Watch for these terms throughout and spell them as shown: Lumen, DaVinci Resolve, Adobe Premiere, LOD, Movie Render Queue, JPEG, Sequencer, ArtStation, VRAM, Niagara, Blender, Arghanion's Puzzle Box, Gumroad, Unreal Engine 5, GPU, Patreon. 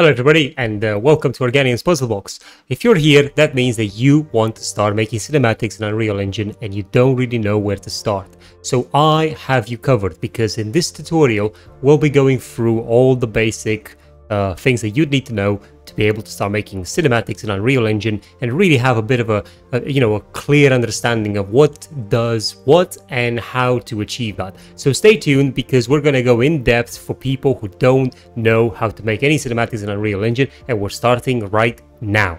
Hello everybody, and welcome to Arghanion's Puzzle Box. If you're here, that means that you want to start making cinematics in Unreal Engine and you don't really know where to start. So I have you covered, because in this tutorial we'll be going through all the basic things that you'd need to know to be able to start making cinematics in Unreal Engine and really have a bit of a clear understanding of what does what and how to achieve that. So stay tuned, because we're going to go in depth for people who don't know how to make any cinematics in Unreal Engine, and we're starting right now.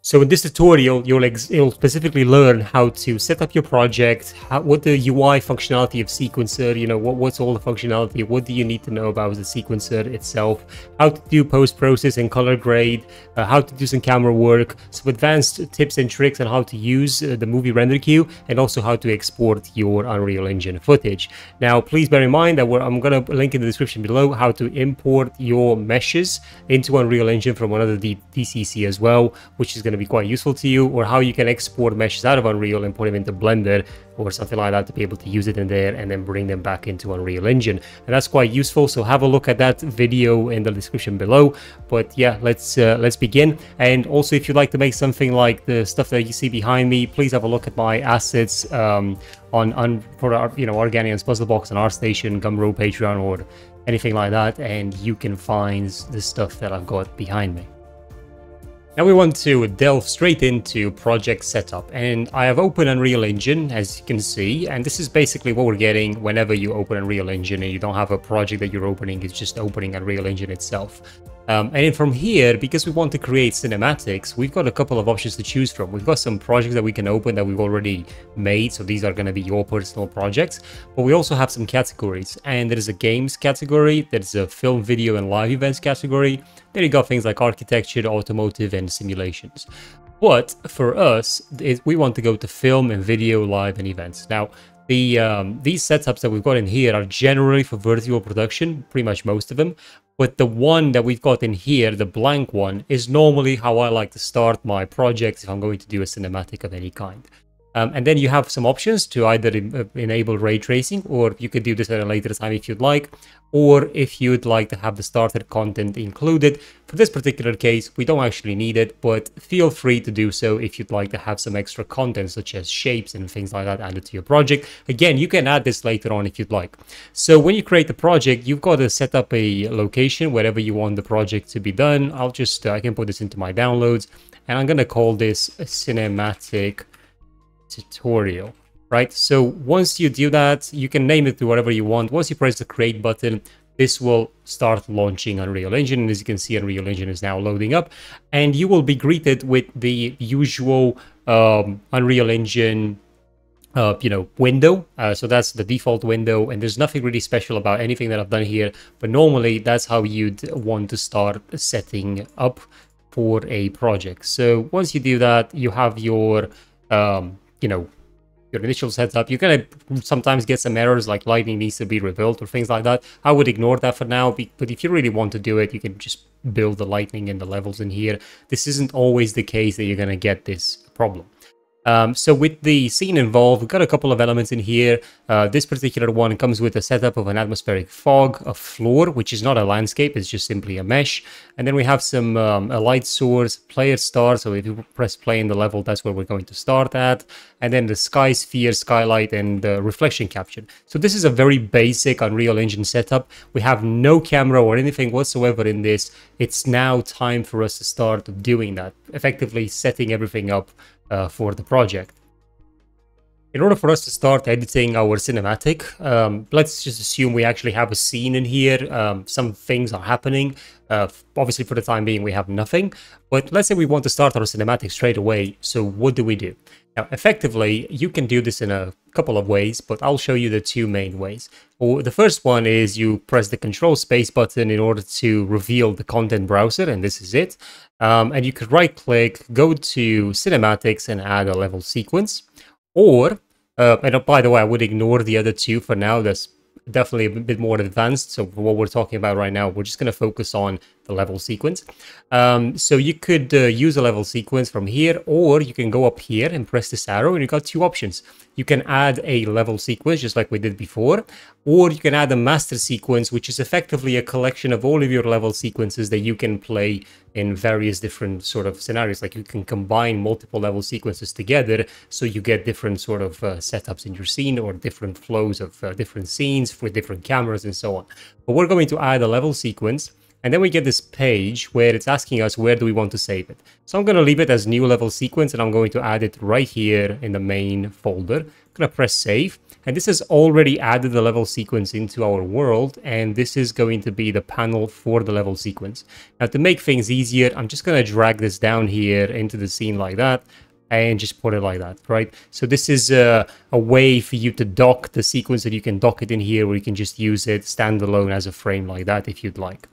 So in this tutorial, you'll specifically learn how to set up your project, what the UI functionality of Sequencer, what's all the functionality, what do you need to know about the Sequencer itself, how to do post-process and color grade, how to do some camera work, some advanced tips and tricks on how to use the Movie Render Queue, and also how to export your Unreal Engine footage. Now, please bear in mind that I'm going to link in the description below how to import your meshes into Unreal Engine from another DCC as well, which is going to be quite useful to you, or how you can export meshes out of Unreal and put them into Blender or something like that to be able to use it in there and then bring them back into Unreal Engine, and that's quite useful. So have a look at that video in the description below. But yeah, let's begin. And also, if you'd like to make something like the stuff that you see behind me, please have a look at my assets for Arghanion's Puzzle Box and ArtStation, Gumroad, Patreon, or anything like that, and you can find the stuff that I've got behind me. Now we want to delve straight into project setup, and I have opened Unreal Engine, as you can see, and this is basically what we're getting whenever you open Unreal Engine and you don't have a project that you're opening, it's just opening Unreal Engine itself. And then from here, because we want to create cinematics, we've got a couple of options to choose from. We've got some projects that we can open that we've already made, so these are going to be your personal projects. But we also have some categories, and there's a games category, there's a film, video, and live events category. There you got things like architecture, automotive, and simulations. But for us, we want to go to film and video, live, and events. Now, these setups that we've got in here are generally for vertical production, pretty much most of them. But the one that we've got in here, the blank one, is normally how I like to start my projects if I'm going to do a cinematic of any kind. And then you have some options to either enable ray tracing, or you could do this at a later time if you'd like, or if you'd like to have the starter content included. For this particular case, we don't actually need it, but feel free to do so if you'd like to have some extra content, such as shapes and things like that, added to your project. Again, you can add this later on if you'd like. So when you create the project, you've got to set up a location wherever you want the project to be done. I'll just, I can put this into my downloads, and I'm going to call this a cinematic tutorial. Right, so once you do that, you can name it to whatever you want. Once you press the create button, this will start launching Unreal Engine, and as you can see, Unreal Engine is now loading up, and you will be greeted with the usual Unreal Engine window. So that's the default window, and there's nothing really special about anything that I've done here, but normally that's how you'd want to start setting up for a project. So once you do that, you have your initial setup. You're going to sometimes get some errors like lighting needs to be rebuilt or things like that. I would ignore that for now, but if you really want to do it, you can just build the lighting and the levels in here. This isn't always the case that you're going to get this problem. So with the scene involved, we've got a couple of elements in here. This particular one comes with a setup of an atmospheric fog, a floor, which is not a landscape, it's just simply a mesh. And then we have some a light source, player star, so if you press play in the level, that's where we're going to start at. And then the sky sphere, skylight, and the reflection capture. So this is a very basic Unreal Engine setup. We have no camera or anything whatsoever in this. It's now time for us to start doing that, effectively setting everything up for the project. In order for us to start editing our cinematic, let's just assume we actually have a scene in here. Some things are happening. Obviously, for the time being, we have nothing. But let's say we want to start our cinematic straight away. So what do we do? Now, effectively, you can do this in a couple of ways, but I'll show you the two main ways. Well, the first one is you press the control space button in order to reveal the content browser, and this is it. And you could right click, go to cinematics, and add a level sequence. Or, by the way, I would ignore the other two for now. That's definitely a bit more advanced. So for what we're talking about right now, we're just going to focus on the level sequence. So you could use a level sequence from here, or you can go up here and press this arrow and you got two options. You can add a level sequence just like we did before, or you can add a master sequence, which is effectively a collection of all of your level sequences that you can play in various different sort of scenarios. Like you can combine multiple level sequences together so you get different sort of setups in your scene, or different flows of different scenes for different cameras and so on. But we're going to add a level sequence. And then we get this page where it's asking us where do we want to save it. So I'm going to leave it as new level sequence, and I'm going to add it right here in the main folder. I'm going to press save. And this has already added the level sequence into our world. And this is going to be the panel for the level sequence. Now, to make things easier, I'm just going to drag this down here into the scene like that, and just put it like that, right? So this is a way for you to dock the sequence, that you can dock it in here, where you can just use it standalone as a frame like that if you'd like.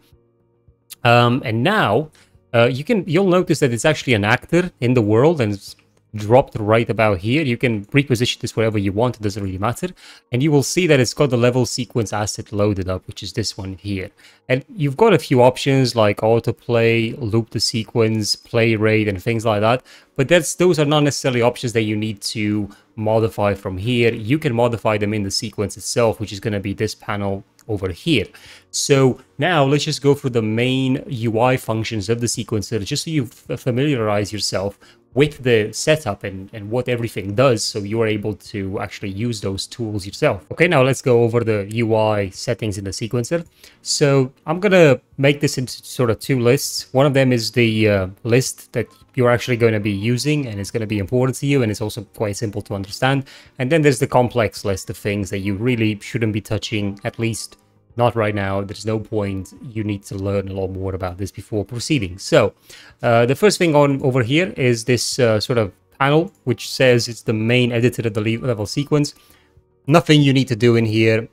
And now you'll notice that it's actually an actor in the world, and it's dropped right about here. You can reposition this wherever you want. It doesn't really matter. And you will see that it's got the level sequence asset loaded up, which is this one here. And you've got a few options like autoplay, loop the sequence, play rate, and things like that. But those are not necessarily options that you need to modify from here. You can modify them in the sequence itself, which is going to be this panel over here. So now let's just go through the main UI functions of the sequencer, just so you familiarize yourself with the setup and what everything does, so you're able to actually use those tools yourself. Okay, now let's go over the UI settings in the sequencer. So I'm gonna make this into sort of two lists. One of them is the list that you're actually going to be using, and it's going to be important to you, and it's also quite simple to understand. And then there's the complex list of things that you really shouldn't be touching, at least not right now. There's no point. You need to learn a lot more about this before proceeding. So the first thing on over here is this sort of panel, which says it's the main editor of the level sequence. Nothing you need to do in here.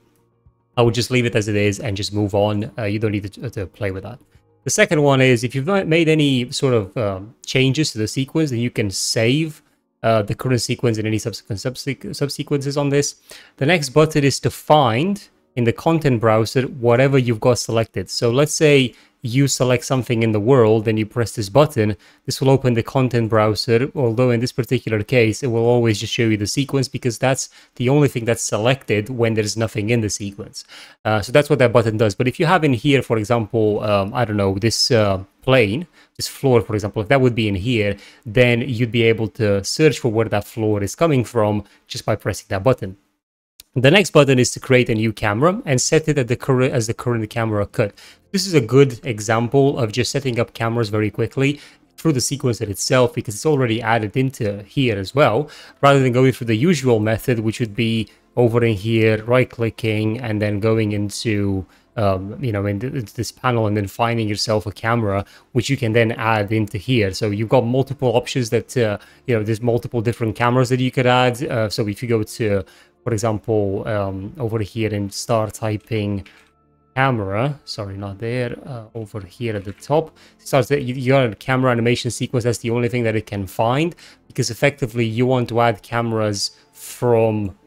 I would just leave it as it is and just move on. You don't need to play with that. The second one is if you've not made any sort of changes to the sequence, then you can save the current sequence and any subsequent subsequences on this. The next button is to find in the content browser whatever you've got selected. So let's say you select something in the world and you press this button. This will open the content browser, although in this particular case, it will always just show you the sequence, because that's the only thing that's selected when there's nothing in the sequence. So that's what that button does. But if you have in here, for example, I don't know, this plane, this floor, for example, if that would be in here, then you'd be able to search for where that floor is coming from just by pressing that button. The next button is to create a new camera and set it at the current as the current camera cut. This is a good example of just setting up cameras very quickly through the sequencer itself, because it's already added into here as well, rather than going through the usual method, which would be over in here, right-clicking, and then going into into this panel and then finding yourself a camera, which you can then add into here. So you've got multiple options that, there's multiple different cameras that you could add. So if you go to, for example, over here and start typing camera, sorry, not there, over here at the top, starts that you got a camera animation sequence. That's the only thing that it can find, because effectively you want to add cameras from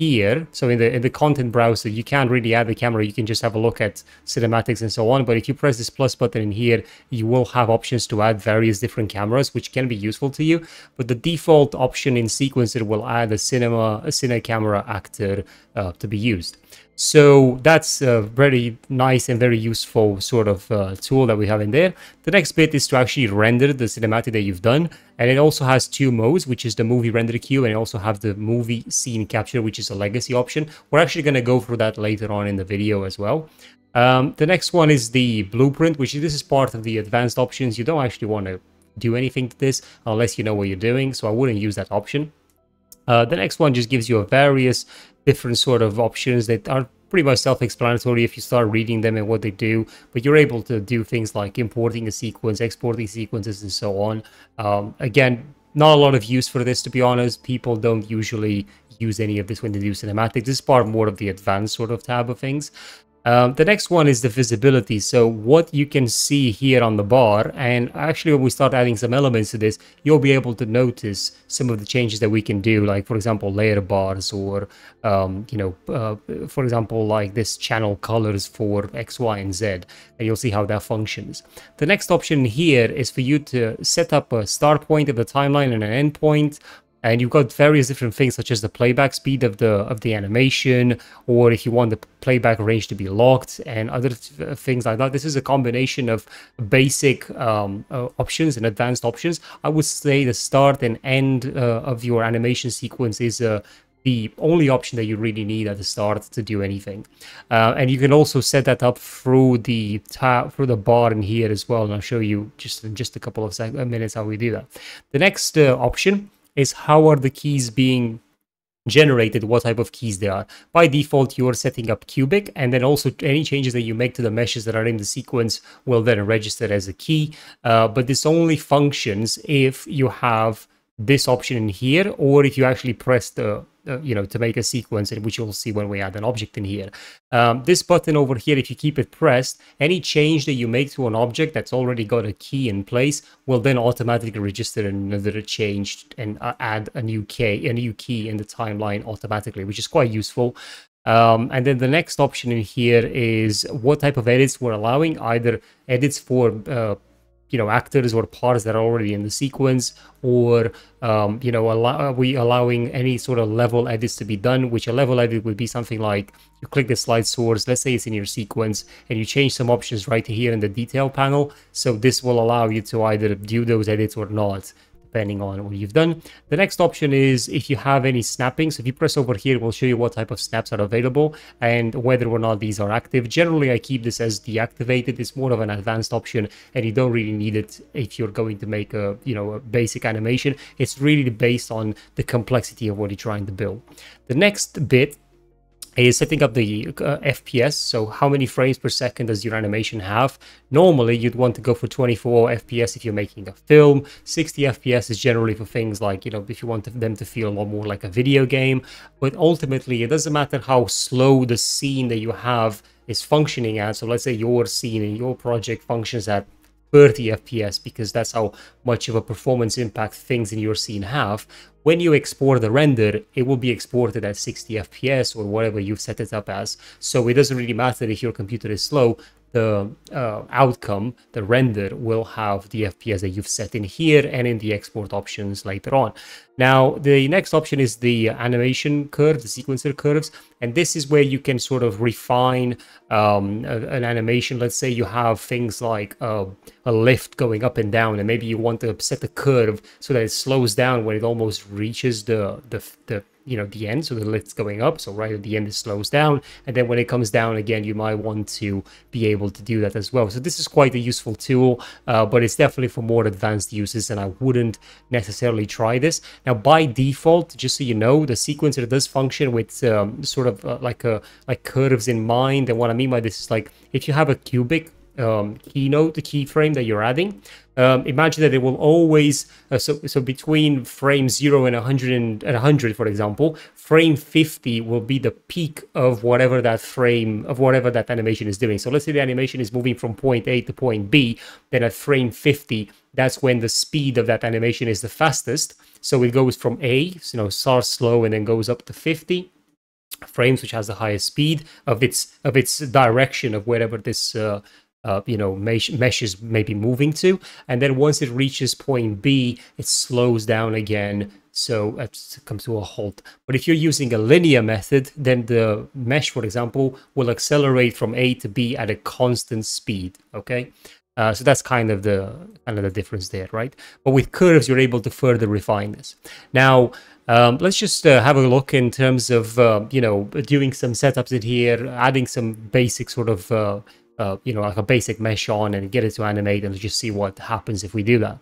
here. So in the content browser, you can't really add the camera. You can just have a look at cinematics and so on. But if you press this plus button in here, you will have options to add various different cameras, which can be useful to you. But the default option in Sequencer will add a cine camera actor to be used. So that's a very nice and very useful sort of tool that we have in there. The next bit is to actually render the cinematic that you've done. And it also has two modes, which is the Movie Render Queue, and it also have the Movie Scene Capture, which is a legacy option. We're actually going to go through that later on in the video as well. The next one is the Blueprint, which this is part of the advanced options. You don't actually want to do anything to this unless you know what you're doing, so I wouldn't use that option. The next one just gives you a various different sort of options that are pretty much self-explanatory if you start reading them and what they do, but you're able to do things like importing a sequence, exporting sequences, and so on. Again, not a lot of use for this, to be honest. People don't usually use any of this when they do cinematics. This is part more of the advanced sort of tab of things. The next one is the visibility. So what you can see here on the bar, and actually when we start adding some elements to this, you'll be able to notice some of the changes that we can do, like for example layer bars, or for example like this channel colors for X, Y, and Z, and you'll see how that functions. The next option here is for you to set up a start point of the timeline and an end point. And you've got various different things, such as the playback speed of the animation, or if you want the playback range to be locked, and other things like that. This is a combination of basic options and advanced options. I would say the start and end of your animation sequence is the only option that you really need at the start to do anything. And you can also set that up through the bar in here as well. And I'll show you just in just a couple of minutes how we do that. The next option is how are the keys being generated, what type of keys they are. By default, you're setting up cubic, and then also any changes that you make to the meshes that are in the sequence will then register as a key. But this only functions if you have this option in here, or if you actually press the to make a sequence, in which you'll see when we add an object in here. This button over here, if you keep it pressed, any change that you make to an object that's already got a key in place will then automatically register another change and add a new key in the timeline automatically, which is quite useful. And then the next option in here is what type of edits we're allowing, either edits for actors or parts that are already in the sequence, or are we allowing any sort of level edits to be done, which a level edit would be something like you click the slide source, let's say it's in your sequence, and you change some options right here in the detail panel. So this will allow you to either do those edits or not, depending on what you've done. The next option is if you have any snapping. So if you press over here, it will show you what type of snaps are available and whether or not these are active. Generally, I keep this as deactivated. It's more of an advanced option, and you don't really need it if you're going to make a basic animation. It's really based on the complexity of what you're trying to build. The next bit is setting up the FPS, so how many frames per second does your animation have. Normally, you'd want to go for 24 FPS if you're making a film. 60 FPS is generally for things like, if you want them to feel a lot more like a video game. But ultimately, it doesn't matter how slow the scene that you have is functioning at. So let's say your scene in your project functions at 30 FPS, because that's how much of a performance impact things in your scene have. When you export the render, it will be exported at 60 FPS or whatever you've set it up as. So it doesn't really matter if your computer is slow. The outcome, the render, will have the FPS that you've set in here and in the export options later on. Now, the next option is the animation curve, the sequencer curves. And this is where you can sort of refine an animation. Let's say you have things like a lift going up and down, and maybe you want to set the curve so that it slows down when it almost reaches the end, so the lift's going up, so right at the end it slows down, and then when it comes down again, you might want to be able to do that as well. So this is quite a useful tool, but it's definitely for more advanced uses, and I wouldn't necessarily try this. Now, by default, just so you know, the sequencer does function with like curves in mind, and what I mean by this is, like, if you have a cubic keyframe that you're adding, imagine that it will always so between frame 0 and 100, for example, frame 50 will be the peak of whatever that animation is doing. So let's say the animation is moving from point A to point B, then at frame 50, that's when the speed of that animation is the fastest. So it goes from A, starts slow and then goes up to 50 frames, which has the highest speed of its direction of wherever this mesh is maybe moving to. And then once it reaches point B, it slows down again, so it comes to a halt. But if you're using a linear method, then the mesh, for example, will accelerate from A to B at a constant speed. Okay, so that's kind of the difference there, right? But with curves, you're able to further refine this. Now, let's just have a look in terms of doing some setups in here, adding some basic sort of like a basic mesh on and get it to animate, and just see what happens if we do that.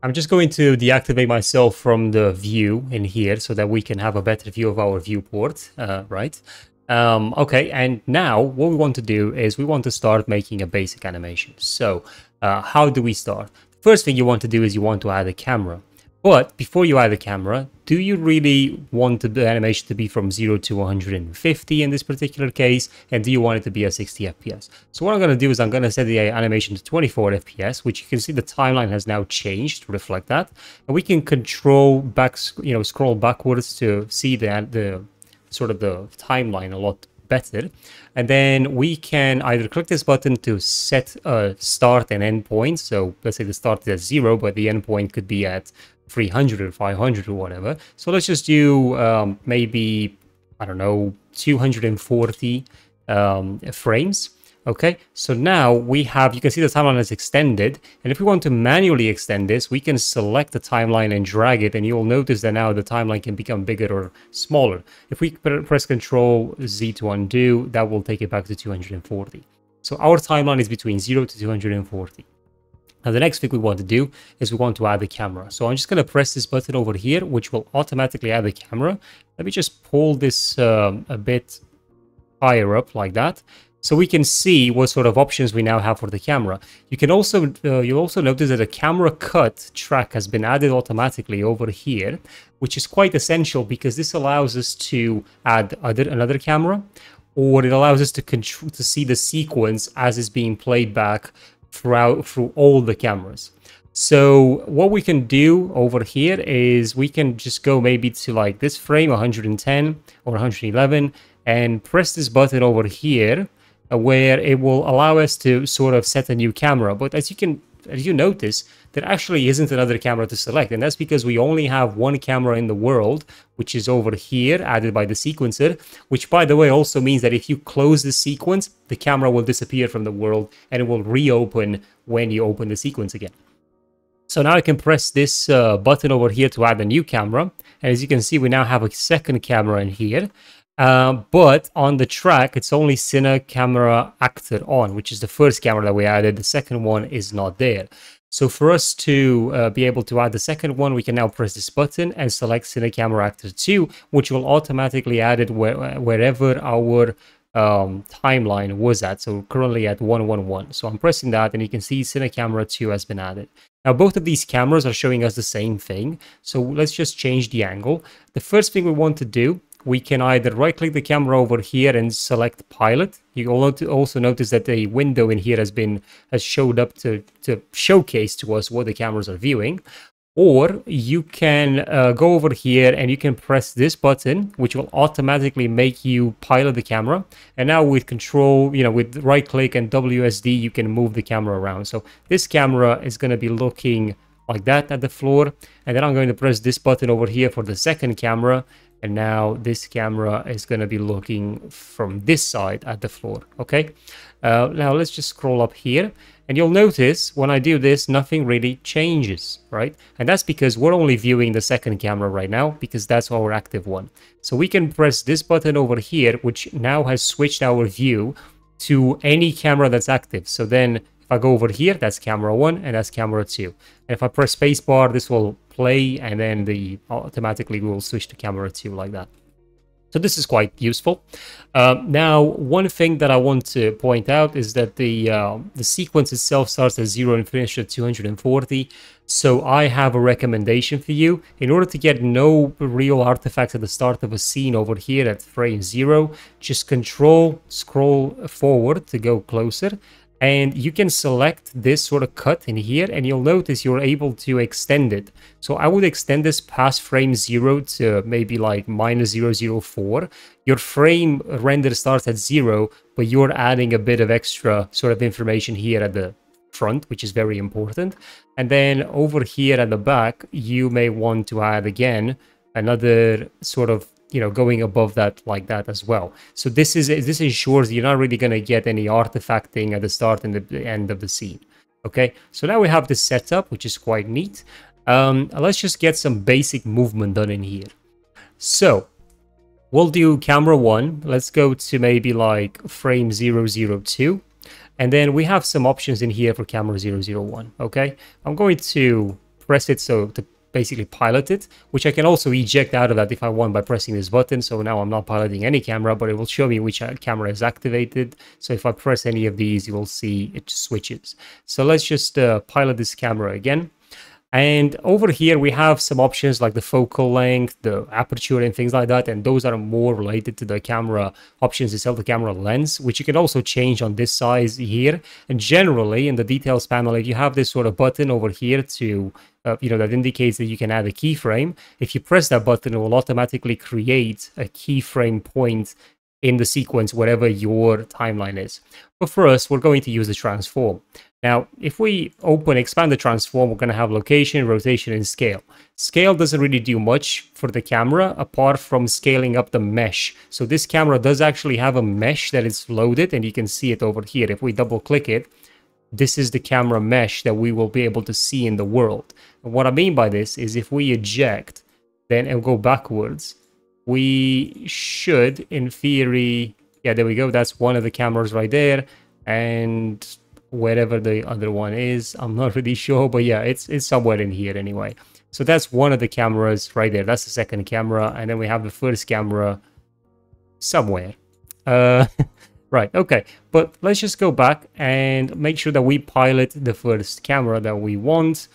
I'm just going to deactivate myself from the view in here so that we can have a better view of our viewport, right? Okay, and now what we want to do is we want to start making a basic animation. So how do we start? First thing you want to do is you want to add a camera. But before you add the camera, do you really want the animation to be from 0 to 150 in this particular case? And do you want it to be at 60 FPS? So what I'm going to do is I'm going to set the animation to 24 FPS, which you can see the timeline has now changed to reflect that. And we can control back, you know, scroll backwards to see the sort of the timeline a lot better. And then we can either click this button to set start and end point. So let's say the start is at 0, but the end point could be at 300 or 500 or whatever. So let's just do maybe, I don't know, 240 frames. Okay, so now we have, you can see the timeline is extended. And if we want to manually extend this, we can select the timeline and drag it. And you'll notice that now the timeline can become bigger or smaller. If we press Ctrl Z to undo, that will take it back to 240. So our timeline is between 0 to 240. Now, the next thing we want to do is we want to add the camera. So I'm just going to press this button over here, which will automatically add the camera. Let me just pull this a bit higher up like that, so we can see what sort of options we now have for the camera. You can also, you'll also notice that a camera cut track has been added automatically over here, which is quite essential because this allows us to add another camera, or it allows us to control, to see the sequence as it's being played back through all the cameras. So what we can do over here is we can just go maybe to like this frame 110 or 111 and press this button over here, where it will allow us to sort of set a new camera. But as you notice, there actually isn't another camera to select, and that's because we only have one camera in the world, which is over here, added by the sequencer, which by the way also means that if you close the sequence, the camera will disappear from the world and it will reopen when you open the sequence again. So now I can press this button over here to add a new camera, and as you can see, we now have a second camera in here. But on the track, it's only Cine Camera Actor on, which is the first camera that we added. The second one is not there. So for us to be able to add the second one, we can now press this button and select Cine Camera Actor 2, which will automatically add it wherever our timeline was at. So currently at 111. So I'm pressing that, and you can see Cine Camera 2 has been added. Now, both of these cameras are showing us the same thing. So let's just change the angle. The first thing we want to do, we can either right-click the camera over here and select Pilot. You also notice that the window in here has showed up to showcase to us what the cameras are viewing. Or you can go over here and you can press this button, which will automatically make you pilot the camera. And now with control, you know, with right click and WSD, you can move the camera around. So this camera is going to be looking like that at the floor. And then I'm going to press this button over here for the second camera. And now this camera is going to be looking from this side at the floor. Okay, now let's just scroll up here. And you'll notice when I do this, nothing really changes, right? And that's because we're only viewing the second camera right now, because that's our active one. So we can press this button over here, which now has switched our view to any camera that's active. So then if I go over here, that's camera 1 and that's camera 2. And if I press spacebar, this will play, and then the automatically we will switch to camera 2 like that. So this is quite useful. Now, one thing that I want to point out is that the sequence itself starts at 0 and finishes at 240. So I have a recommendation for you. In order to get no real artifacts at the start of a scene over here at frame 0, just control scroll forward to go closer. And you can select this sort of cut in here, and you'll notice you're able to extend it. So I would extend this past frame 0 to maybe like minus 004. Your frame render starts at 0, but you're adding a bit of extra sort of information here at the front, which is very important. And then over here at the back, you may want to add again another sort of, you know, going above that like that as well. So this ensures you're not really going to get any artifacting at the start and the end of the scene. Okay, so now we have this setup, which is quite neat. Let's just get some basic movement done in here. So we'll do camera 1. Let's go to maybe like frame 002, and then we have some options in here for camera 001. Okay, I'm going to press it so to basically pilot it, which I can also eject out of that if I want by pressing this button. So now I'm not piloting any camera, but it will show me which camera is activated. So if I press any of these, you will see it switches. So let's just pilot this camera again. And over here, we have some options like the focal length, the aperture and things like that. And those are more related to the camera options itself, the camera lens, which you can also change on this size here. And generally in the details panel, if you have this sort of button over here to, that indicates that you can add a keyframe. If you press that button, it will automatically create a keyframe point in the sequence, whatever your timeline is. But for us, we're going to use the transform. Now, if we expand the transform, we're going to have location, rotation, and scale. Scale doesn't really do much for the camera, apart from scaling up the mesh. So this camera does actually have a mesh that is loaded, and you can see it over here. If we double click it, this is the camera mesh that we will be able to see in the world. And what I mean by this is if we eject, then it'll go backwards. We should, in theory, yeah, there we go. That's one of the cameras right there. And wherever the other one is, I'm not really sure, but yeah, it's somewhere in here anyway. So that's one of the cameras right there. That's the second camera. And then we have the first camera somewhere. Right, okay. But let's just go back and make sure that we pilot the first camera that we want.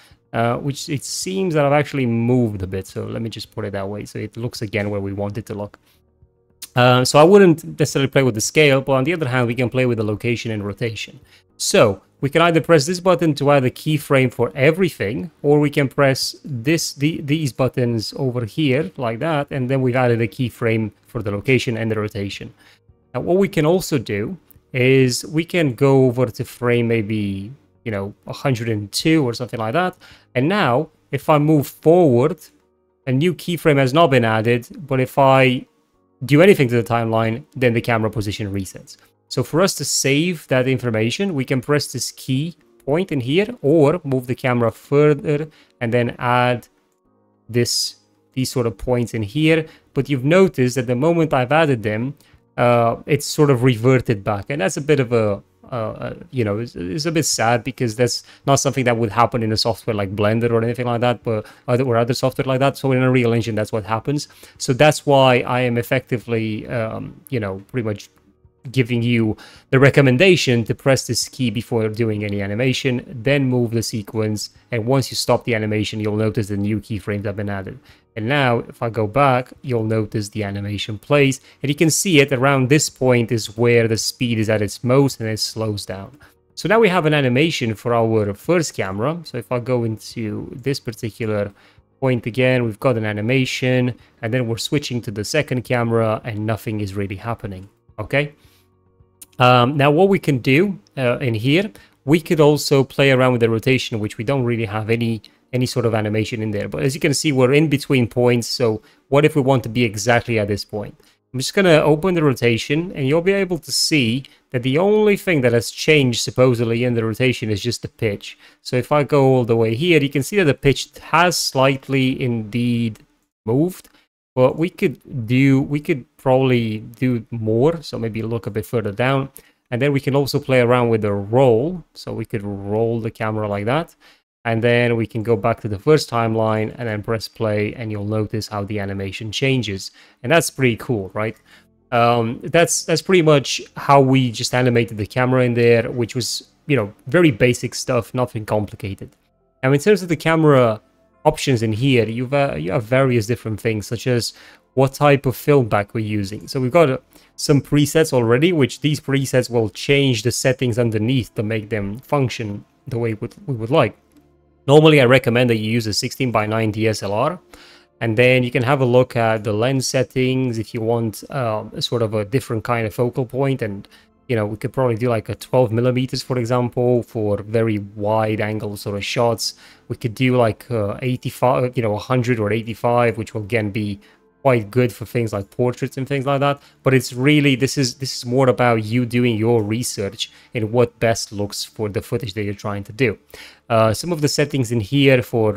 Which it seems that I've actually moved a bit, so let me just put it that way so it looks again where we want it to look. So I wouldn't necessarily play with the scale, but on the other hand, we can play with the location and rotation. So we can either press this button to add a keyframe for everything, or we can press these buttons over here like that, and then we've added a keyframe for the location and the rotation. Now what we can also do is we can go over to frame maybe 102 or something like that. And now if I move forward, a new keyframe has not been added, but if I do anything to the timeline, then the camera position resets. So for us to save that information, we can press this key point in here or move the camera further and then add these sort of points in here. But you've noticed that the moment I've added them, it's sort of reverted back. And that's a bit of a it's a bit sad because that's not something that would happen in a software like Blender or anything like that, but other software like that. So in Unreal Engine, that's what happens. So that's why I am effectively, pretty much giving you the recommendation to press this key before doing any animation, then move the sequence. And once you stop the animation, you'll notice the new keyframes have been added. And now if I go back, you'll notice the animation plays, and you can see it around this point is where the speed is at its most and it slows down. So now we have an animation for our first camera. So if I go into this particular point again, we've got an animation, and then we're switching to the second camera and nothing is really happening. Okay. Now what we can do in here, we could also play around with the rotation, which we don't really have any sort of animation in there. But as you can see, we're in between points. So what if we want to be exactly at this point? I'm just going to open the rotation, and you'll be able to see that the only thing that has changed supposedly in the rotation is just the pitch. So if I go all the way here, you can see that the pitch has slightly indeed moved, but we could probably do more. So maybe look a bit further down, and then we can also play around with the roll. So we could roll the camera like that. And then we can go back to the first timeline and then press play, and you'll notice how the animation changes. And that's pretty cool, right? That's pretty much how we just animated the camera in there, which was, very basic stuff, nothing complicated. Now, in terms of the camera options in here, you have various different things, such as what type of film back we're using. So we've got some presets already, which these presets will change the settings underneath to make them function the way we would like. Normally, I recommend that you use a 16:9 DSLR, and then you can have a look at the lens settings if you want sort of a different kind of focal point. And, we could probably do like a 12mm, for example, for very wide angle sort of shots. We could do like 85, 100 or 85, which will again be quite good for things like portraits and things like that. But it's really, this is more about you doing your research in what best looks for the footage that you're trying to do. Some of the settings in here for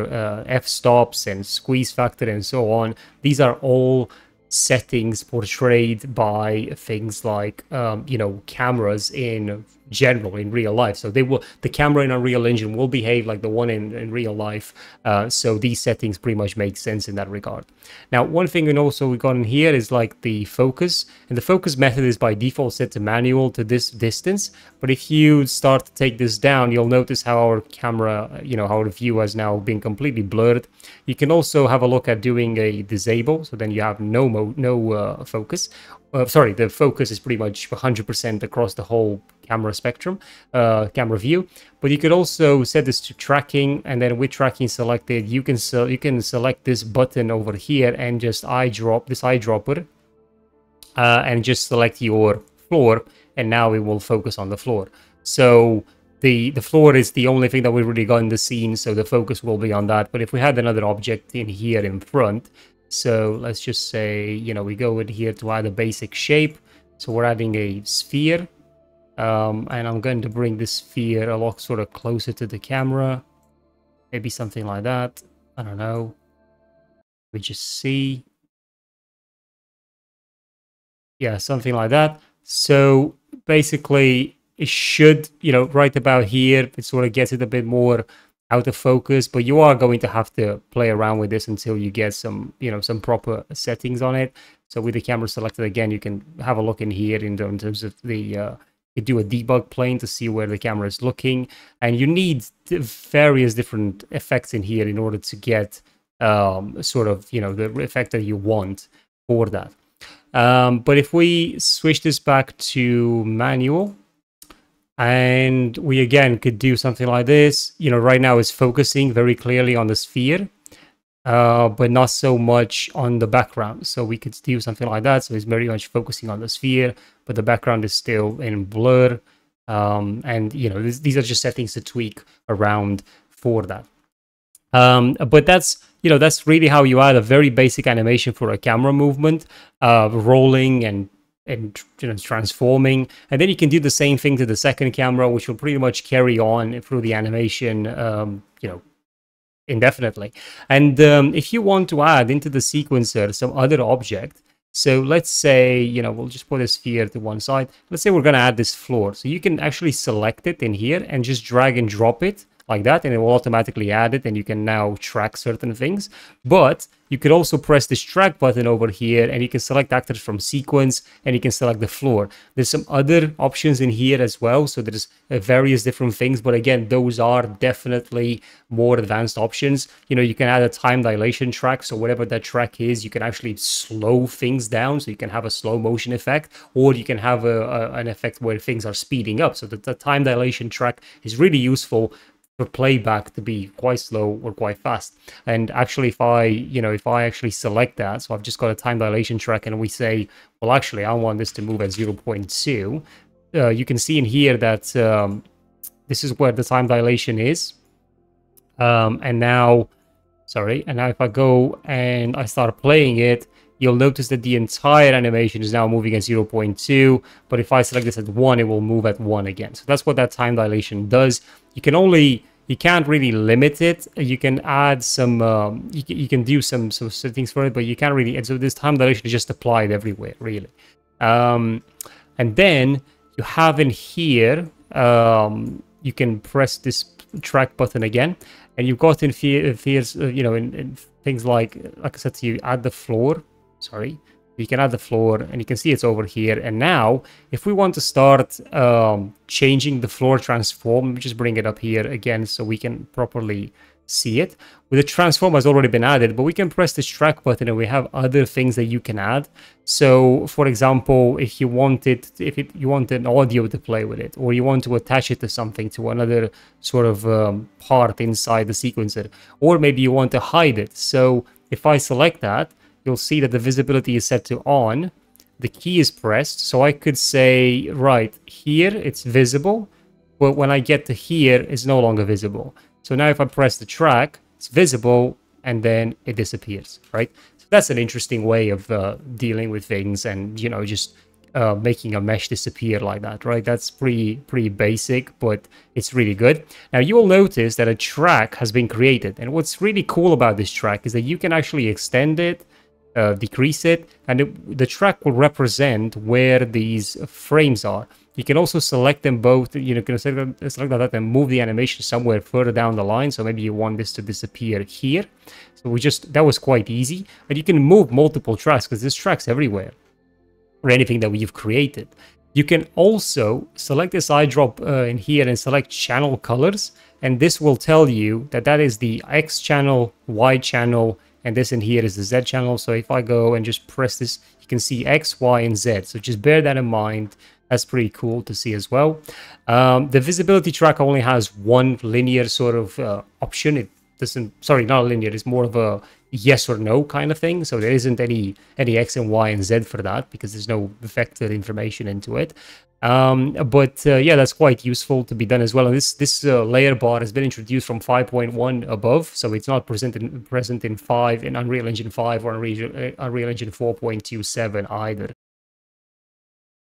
f-stops and squeeze factor and so on, these are all settings portrayed by things like cameras in general in real life. So they will, the camera in Unreal Engine will behave like the one in real life. So these settings pretty much make sense in that regard. Now, one thing and also we got in here is like the focus, and the focus method is by default set to manual to this distance. But if you start to take this down, you'll notice how our camera, you know, how our view has now been completely blurred. You can also have a look at doing a disable, so then you have no focus. Sorry, the focus is pretty much 100% across the whole camera spectrum, camera view. But you could also set this to tracking, and then with tracking selected, you can select this button over here and just eyedropper, and just select your floor, and now it will focus on the floor. So the floor is the only thing that we've really got in the scene, so the focus will be on that. But if we had another object in here in front, so let's just say, you know, we go in here to add a basic shape. So we're adding a sphere, and I'm going to bring this sphere a lot sort of closer to the camera, maybe something like that. I don't know. We just see. Yeah, something like that. So basically it should, you know, right about here, it sort of gets it a bit more out of focus, but you are going to have to play around with this until you get some, you know, some proper settings on it. So with the camera selected again, you can have a look in here in terms of the, you do a debug plane to see where the camera is looking, and you need various different effects in here in order to get sort of, you know, the effect that you want for that. But if we switch this back to manual, and we again could do something like this, you know, right now it's focusing very clearly on the sphere, but not so much on the background. So we could do something like that. So it's very much focusing on the sphere, but the background is still in blur. And, you know, these are just settings to tweak around for that. But that's, you know, that's really how you add a very basic animation for a camera movement, rolling and you know, transforming. And then you can do the same thing to the second camera, which will pretty much carry on through the animation, you know, indefinitely. And if you want to add into the sequencer some other object, so let's say, you know, we'll just put a sphere to one side. Let's say we're going to add this floor. So you can actually select it in here and just drag and drop it like that, and it will automatically add it, and you can now track certain things. But you could also press this track button over here, and you can select actors from sequence, and you can select the floor. There's some other options in here as well, so there's various different things, but again, those are definitely more advanced options. You know, you can add a time dilation track, so whatever that track is, you can actually slow things down, so you can have a slow motion effect, or you can have an effect where things are speeding up. So the time dilation track is really useful for playback to be quite slow or quite fast. And actually, if I, you know, if I actually select that, so I've just got a time dilation track, and we say, well, actually, I want this to move at 0.2. You can see in here that this is where the time dilation is. And now, sorry, and now if I go and I start playing it, you'll notice that the entire animation is now moving at 0.2, but if I select this at 1, it will move at 1 again. So that's what that time dilation does. You can only, you can't really limit it. You can add some, you can do some settings for it, but you can't really, and so this time dilation is just applied everywhere, really. And then you have in here, you can press this track button again, and you've got in fears, you know, in things like I said to you, add the floor. Sorry, you can add the floor, and you can see it's over here. And now if we want to start changing the floor transform, just bring it up here again so we can properly see it. Well, the transform has already been added, but we can press this track button and we have other things that you can add. So for example, if you wanted, you want an audio to play with it, or you want to attach it to something, to another sort of part inside the sequencer, or maybe you want to hide it. So if I select that, you'll see that the visibility is set to on, the key is pressed, so I could say, right, here it's visible, but when I get to here, it's no longer visible. So now if I press the track, it's visible, and then it disappears, right? So that's an interesting way of dealing with things and, you know, just making a mesh disappear like that, right? That's pretty basic, but it's really good. Now you will notice that a track has been created, and what's really cool about this track is that you can actually extend it, decrease it, and the track will represent where these frames are. You can also select them both, you know, can select that and move the animation somewhere further down the line. So maybe you want this to disappear here. So we just, that was quite easy. And you can move multiple tracks because there's tracks everywhere or anything that we've created. You can also select this eyedrop in here and select channel colors. And this will tell you that that is the X channel, Y channel, and this in here is the Z channel. So if I go and just press this, you can see X, Y, and Z. So just bear that in mind. That's pretty cool to see as well. The visibility track only has one linear sort of option. It doesn't, sorry, not linear. It's more of a yes or no kind of thing. So there isn't any X and Y and Z for that because there's no vector information into it. But yeah, that's quite useful to be done as well. And this layer bar has been introduced from 5.1 above, so it's not present in 5 in Unreal Engine 5 or Unreal Engine 4.27 either.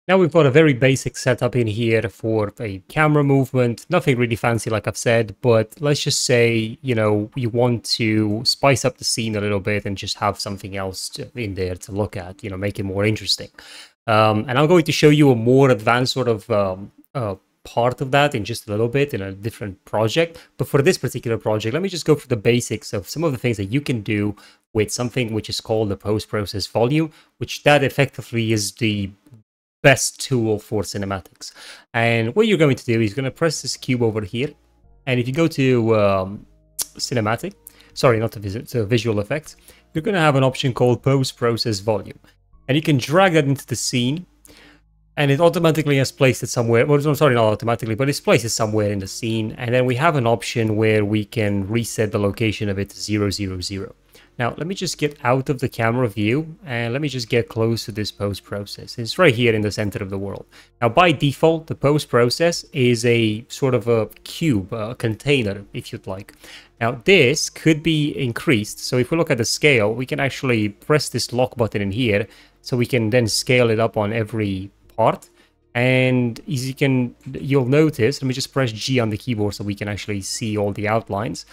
Now we've got a very basic setup in here for a camera movement, nothing really fancy like I've said, but let's just say, you know, you want to spice up the scene a little bit and just have something else in there to look at, you know, make it more interesting. And I'm going to show you a more advanced sort of part of that in just a little bit in a different project. But for this particular project, let me just go through the basics of some of the things that you can do with something which is called the post-process volume, which that effectively is the best tool for cinematics. And what you're going to do is going to press this cube over here. And if you go to cinematic, sorry, not to visit, to visual effects, you're going to have an option called post-process volume. And you can drag that into the scene, and it automatically has placed it somewhere. Well, I'm sorry, not automatically, but it's placed it somewhere in the scene. And then we have an option where we can reset the location of it to 000. Now, let me just get out of the camera view and let me just get close to this post process. It's right here in the center of the world. Now, by default, the post process is a sort of a cube, a container, if you'd like. Now, this could be increased. So if we look at the scale, we can actually press this lock button in here so we can then scale it up on every part. And as you can, you'll notice, let me just press G on the keyboard so we can actually see all the outlines.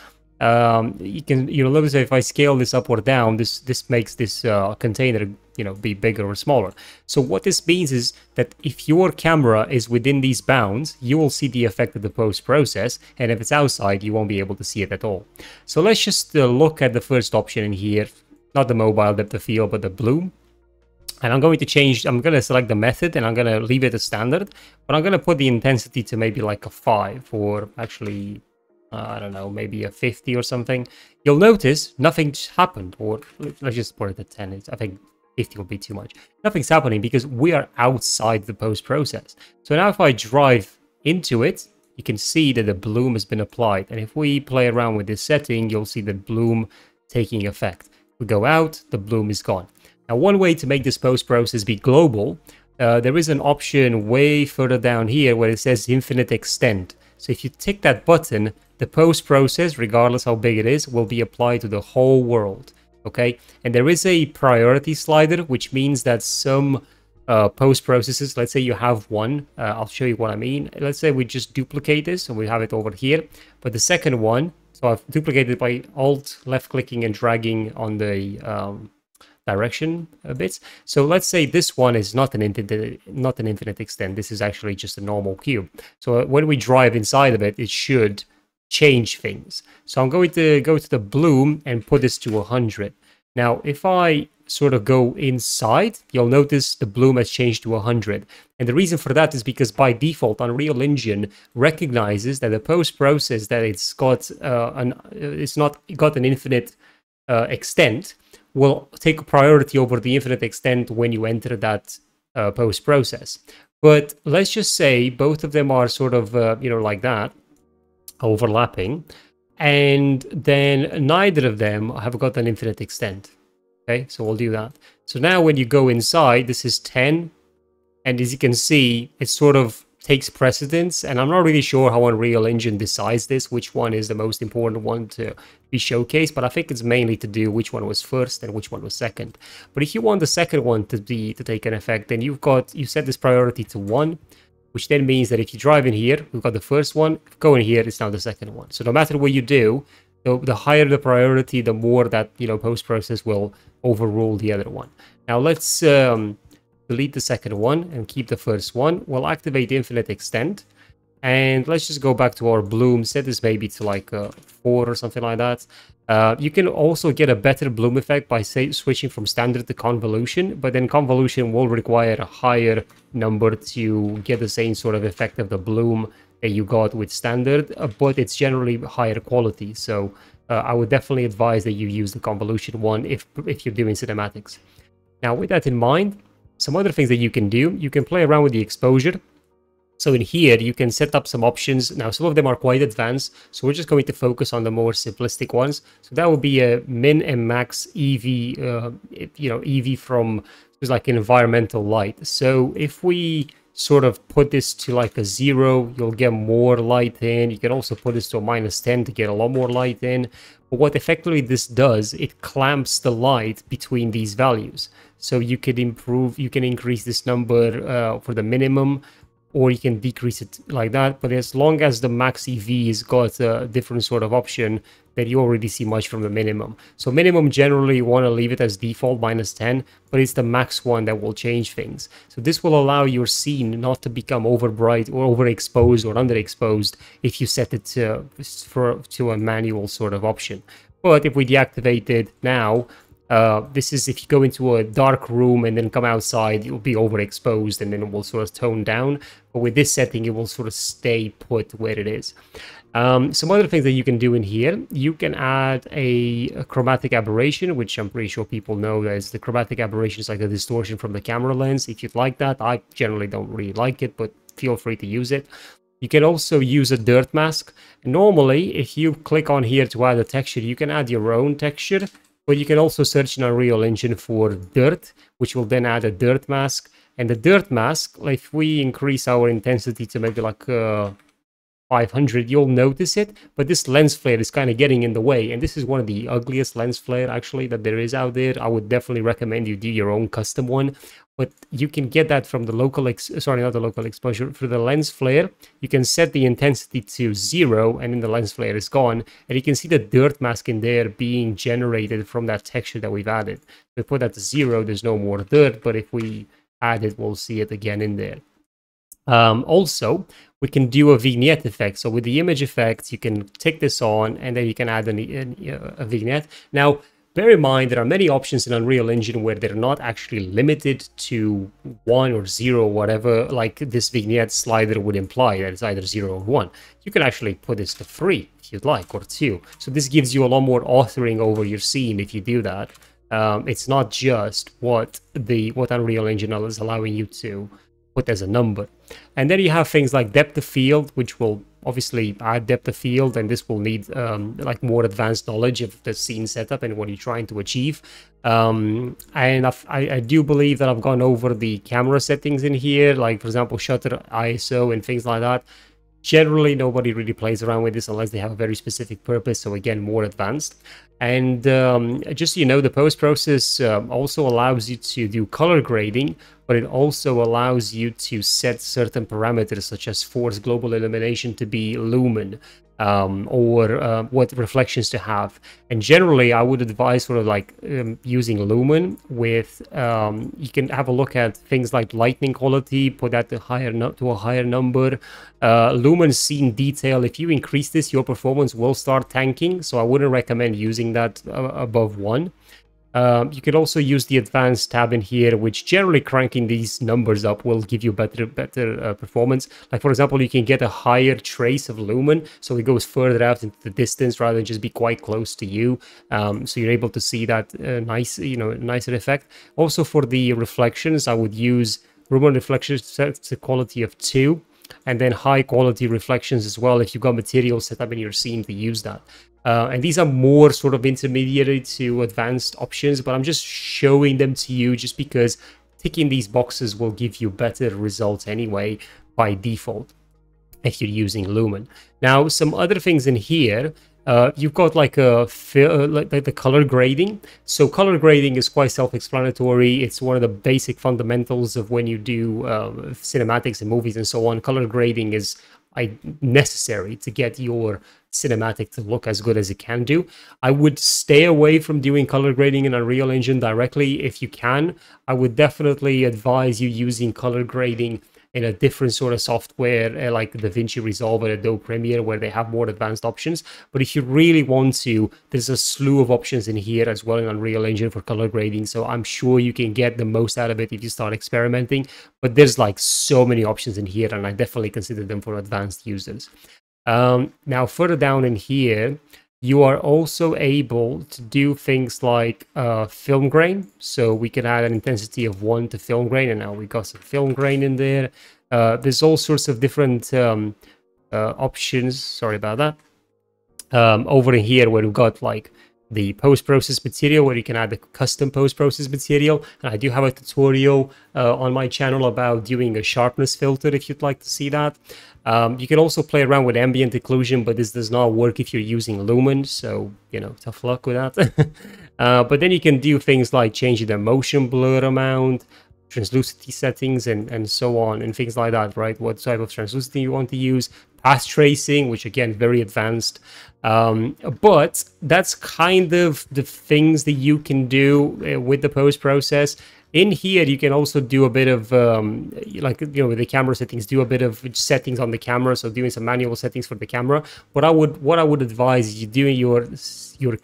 You'll notice if I scale this up or down, this makes this container, you know, be bigger or smaller. So what this means is that if your camera is within these bounds, you will see the effect of the post process, and if it's outside, you won't be able to see it at all. So let's just look at the first option in here, not the mobile depth of field, but the bloom. And I'm going to change, I'm going to select the method and I'm going to leave it as standard, but I'm going to put the intensity to maybe like a 5 or actually, I don't know, maybe a 50 or something. You'll notice nothing's happened, or let's just put it at 10. I think 50 will be too much. Nothing's happening because we are outside the post process. So now if I drive into it, you can see that the bloom has been applied. And if we play around with this setting, you'll see the bloom taking effect. We go out, the bloom is gone. Now, one way to make this post process be global, there is an option way further down here where it says infinite extend. So if you tick that button, the post process, regardless how big it is, will be applied to the whole world, okay? And there is a priority slider, which means that some post processes, let's say you have one, I'll show you what I mean. Let's say we just duplicate this and we have it over here, but the second one, so I've duplicated it by alt, left clicking and dragging on the direction a bit. So let's say this one is not an infinite extend. This is actually just a normal cube. So when we drive inside of it, it should change things. So I'm going to go to the bloom and put this to 100. Now, if I sort of go inside, you'll notice the bloom has changed to 100. And the reason for that is because by default, Unreal Engine recognizes that the post process that it's got it's not got an infinite extent will take priority over the infinite extent when you enter that post process. But let's just say both of them are sort of, you know, like that, overlapping, and then neither of them have got an infinite extent. Okay, so we'll do that. So now when you go inside, this is 10, and as you can see, it sort of takes precedence, and I'm not really sure how Unreal Engine decides this, which one is the most important one to be showcased, but I think it's mainly to do which one was first and which one was second. But if you want the second one to take an effect, then you set this priority to 1, which then means that if you drive in here, we've got the first one, go in here, it's now the second one. So no matter what you do, So the higher the priority, the more that, you know, post-process will overrule the other one. Now let's delete the second one and keep the first one. We'll activate infinite extend. And let's just go back to our bloom. Set this maybe to like 4 or something like that. You can also get a better bloom effect by switching from standard to convolution, but then convolution will require a higher number to get the same sort of effect of the bloom that you got with standard, but it's generally higher quality. So I would definitely advise that you use the convolution one if you're doing cinematics. Now with that in mind, some other things that you can do, you can play around with the exposure. So in here, you can set up some options. Now, some of them are quite advanced, so we're just going to focus on the more simplistic ones. So that would be a min and max EV, EV from like an environmental light. So if we sort of put this to like a 0, you'll get more light in. You can also put this to a -10 to get a lot more light in. But what effectively this does, it clamps the light between these values. So you could improve, you can increase this number for the minimum, or you can decrease it like that. But as long as the max EV has got a different sort of option, then you already see much from the minimum. So minimum, generally you want to leave it as default -10, but it's the max one that will change things. So this will allow your scene not to become over bright or overexposed or underexposed if you set it to a manual sort of option. But if we deactivate it now, this is if you go into a dark room and then come outside, you'll be overexposed and then it will sort of tone down. But with this setting, it will sort of stay put where it is. Some other things that you can do in here, you can add a chromatic aberration, which I'm pretty sure people know as the chromatic aberration is like a distortion from the camera lens. If you'd like that, I generally don't really like it, but feel free to use it. You can also use a dirt mask. Normally, if you click on here to add a texture, you can add your own texture. But you can also search in Unreal Engine for dirt, which will then add a dirt mask. And the dirt mask, if we increase our intensity to maybe like 500, you'll notice it. But this lens flare is kind of getting in the way. And this is one of the ugliest lens flare, actually, that there is out there. I would definitely recommend you do your own custom one. But you can get that from the local, not the local exposure, for the lens flare. You can set the intensity to 0 and then the lens flare is gone. And you can see the dirt mask in there being generated from that texture that we've added. If we put that to 0, there's no more dirt, but if we add it, we'll see it again in there. Also, we can do a vignette effect. So with the image effects, you can take this on and then you can add a vignette. Now, bear in mind, there are many options in Unreal Engine where they're not actually limited to 1 or 0, or whatever, like this vignette slider would imply that it's either 0 or 1. You can actually put this to 3 if you'd like, or 2. So this gives you a lot more authoring over your scene if you do that. It's not just what Unreal Engine is allowing you to put as a number. And then you have things like depth of field, which will obviously add depth of field, and this will need like more advanced knowledge of the scene setup and what you're trying to achieve. And I do believe that I've gone over the camera settings in here, like for example shutter, ISO, and things like that. Generally, nobody really plays around with this unless they have a very specific purpose, so again, more advanced. And just so you know, the post-process also allows you to do color grading, but it also allows you to set certain parameters, such as force global illumination to be lumen, or what reflections to have. And generally, I would advise sort of like using lumen with, you can have a look at things like lightning quality, put that to a higher number. Lumen scene detail, if you increase this, your performance will start tanking, so I wouldn't recommend using that above 1. You could also use the advanced tab in here, which generally cranking these numbers up will give you better performance. Like for example, you can get a higher trace of lumen, so it goes further out into the distance rather than just be quite close to you. So you're able to see that nicer effect. Also for the reflections, I would use lumen reflections set to quality of 2, and then high quality reflections as well if you've got material set up in your scene to use that. And these are more sort of intermediate to advanced options, but I'm just showing them to you just because ticking these boxes will give you better results anyway by default if you're using Lumen. Now, some other things in here. You've got like the color grading. So color grading is quite self-explanatory. It's one of the basic fundamentals of when you do cinematics and movies and so on. Color grading is necessary to get your cinematic to look as good as it can do. I would stay away from doing color grading in Unreal Engine directly if you can. I would definitely advise you using color grading in a different sort of software like DaVinci Resolve or Adobe Premiere, where they have more advanced options. But if you really want to, there's a slew of options in here as well in Unreal Engine for color grading. So I'm sure you can get the most out of it if you start experimenting. But there's like so many options in here, and I definitely consider them for advanced users. Now, further down in here, you are also able to do things like film grain. So we can add an intensity of 1 to film grain, and now we got some film grain in there. There's all sorts of different options, sorry about that, over in here where we've got like the post-process material, where you can add the custom post-process material. And I do have a tutorial on my channel about doing a sharpness filter if you'd like to see that. You can also play around with ambient occlusion, but this does not work if you're using Lumen, so, you know, tough luck with that. But then you can do things like changing the motion blur amount, translucency settings, and so on, and things like that, right? What type of translucency you want to use, path tracing, which again, very advanced. But that's kind of the things that you can do with the post process. In here, you can also do a bit of, like, you know, with the camera settings, do a bit of settings on the camera. So doing some manual settings for the camera. What I would advise you doing your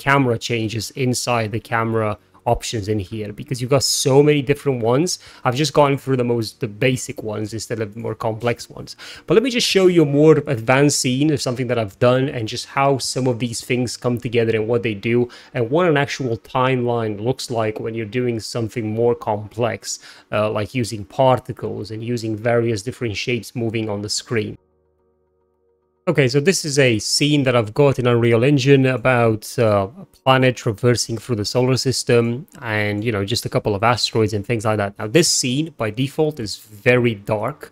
camera changes inside the camera options in here, because you've got so many different ones. I've just gone through the basic ones instead of more complex ones. But let me just show you a more advanced scene of something that I've done, and just how some of these things come together and what they do, and what an actual timeline looks like when you're doing something more complex, like using particles and using various different shapes moving on the screen. Okay, so this is a scene that I've got in Unreal Engine about a planet traversing through the solar system, and, you know, just a couple of asteroids and things like that. Now, this scene, by default, is very dark.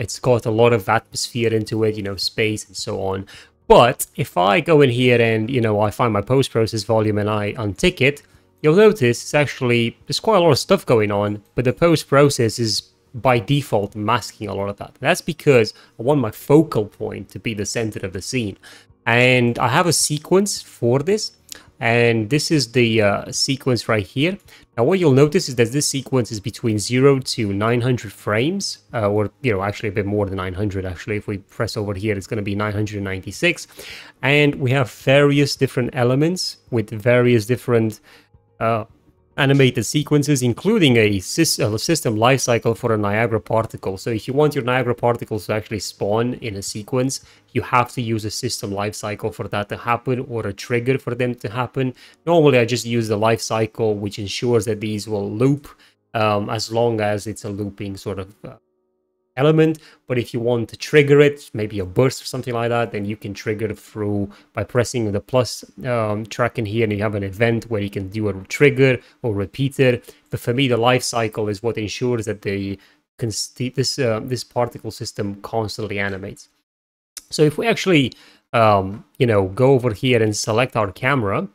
It's got a lot of atmosphere into it, you know, space and so on. But if I go in here and, you know, I find my post-process volume and I untick it, you'll notice it's actually, there's quite a lot of stuff going on, but the post-process is by default masking a lot of that. That's because I want my focal point to be the center of the scene. And I have a sequence for this. And this is the sequence right here. Now, what you'll notice is that this sequence is between 0 to 900 frames, or, you know, actually a bit more than 900, actually. If we press over here, it's going to be 996. And we have various different elements with various different animated sequences, including a system lifecycle for a Niagara particle. So if you want your Niagara particles to actually spawn in a sequence, you have to use a system lifecycle for that to happen, or a trigger for them to happen. Normally, I just use the lifecycle, which ensures that these will loop as long as it's a looping sort of element. But if you want to trigger it, maybe a burst or something like that, then you can trigger it through by pressing the plus track in here, and you have an event where you can do a trigger or repeater. But for me, the life cycle is what ensures that this particle system constantly animates. So if we actually you know, go over here and select our camera,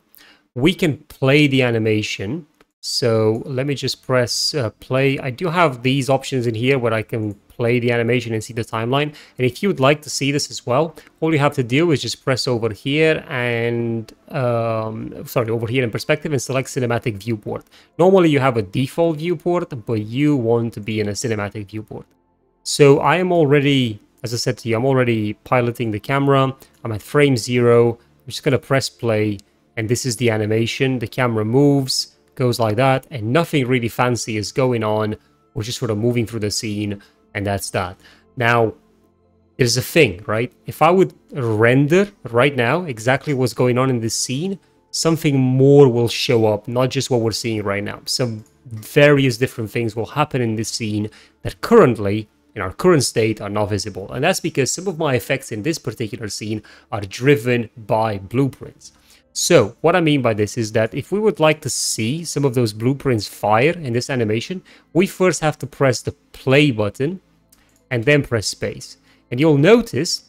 we can play the animation. So let me just press play. I do have these options in here where I can play the animation and see the timeline. And if you would like to see this as well, all you have to do is just press over here and over here in perspective, and select cinematic viewport. Normally you have a default viewport, but you want to be in a cinematic viewport. So I am already, as I said to you, I'm already piloting the camera. I'm at frame 0. I'm just going to press play, and this is the animation. The camera moves, goes like that, and nothing really fancy is going on. We're just sort of moving through the scene, and that's that. Now, there's a thing, right? If I would render right now exactly what's going on in this scene, something more will show up, not just what we're seeing right now. Some various different things will happen in this scene that currently, in our current state, are not visible. And that's because some of my effects in this particular scene are driven by blueprints. So what I mean by this is that if we would like to see some of those blueprints fire in this animation, we first have to press the play button and then press space. And you'll notice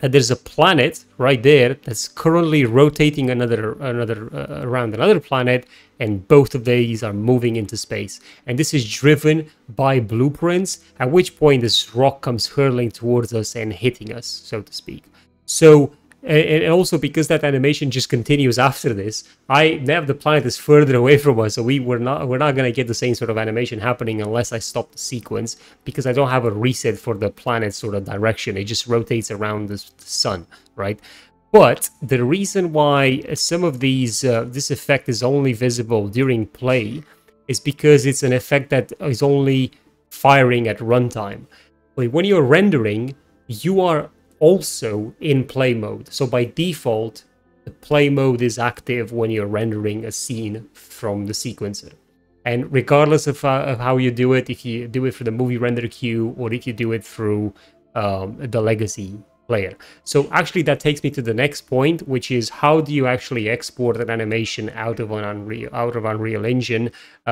that there's a planet right there that's currently rotating around another planet, and both of these are moving into space. And this is driven by blueprints, at which point this rock comes hurling towards us and hitting us, so to speak. So And also because that animation just continues after this, the planet is further away from us, so we're not gonna get the same sort of animation happening unless I stop the sequence, because I don't have a reset for the planet's sort of direction. It just rotates around the sun, right? But the reason why some of these this effect is only visible during play is because it's an effect that is only firing at runtime. But when you're rendering, you are also in play mode. So by default, the play mode is active when you're rendering a scene from the sequencer. And regardless of how you do it, if you do it through the movie render queue or if you do it through the legacy player. So actually that takes me to the next point, which is how do you actually export an animation out of Unreal Engine